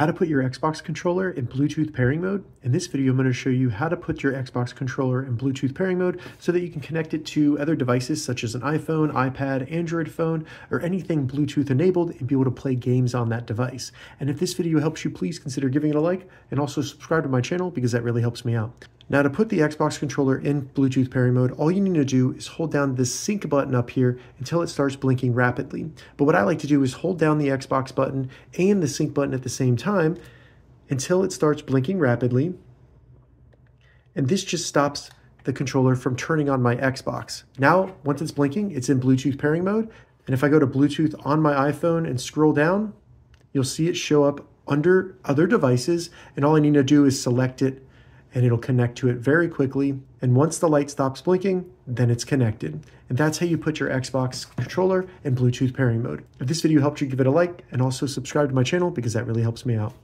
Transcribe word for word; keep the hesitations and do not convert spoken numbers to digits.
how to put your Xbox controller in Bluetooth pairing mode. In this video, I'm going to show you how to put your Xbox controller in Bluetooth pairing mode so that you can connect it to other devices such as an iPhone, iPad, Android phone, or anything Bluetooth enabled and be able to play games on that device. And if this video helps you, please consider giving it a like and also subscribe to my channel because that really helps me out. Now to put the Xbox controller in Bluetooth pairing mode, all you need to do is hold down this sync button up here until it starts blinking rapidly. But what I like to do is hold down the Xbox button and the sync button at the same time until it starts blinking rapidly. And this just stops the controller from turning on my Xbox. Now, once it's blinking, it's in Bluetooth pairing mode. And if I go to Bluetooth on my iPhone and scroll down, you'll see it show up under other devices. And all I need to do is select it and it'll connect to it very quickly. And once the light stops blinking, then it's connected. And that's how you put your Xbox controller in Bluetooth pairing mode. If this video helped you, give it a like and also subscribe to my channel because that really helps me out.